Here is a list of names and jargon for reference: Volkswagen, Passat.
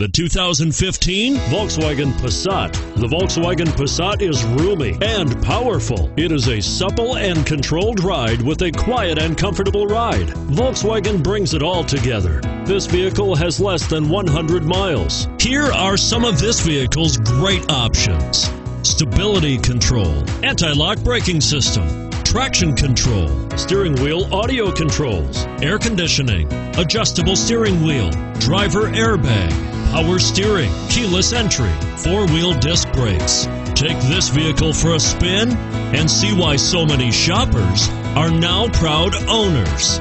The 2015 Volkswagen Passat. The Volkswagen Passat is roomy and powerful. It is a supple and controlled ride with a quiet and comfortable ride. Volkswagen brings it all together. This vehicle has less than 100 miles. Here are some of this vehicle's great options: stability control, anti-lock braking system, traction control, steering wheel audio controls, air conditioning, adjustable steering wheel, driver airbag, power steering, keyless entry, four-wheel disc brakes. Take this vehicle for a spin and see why so many shoppers are now proud owners.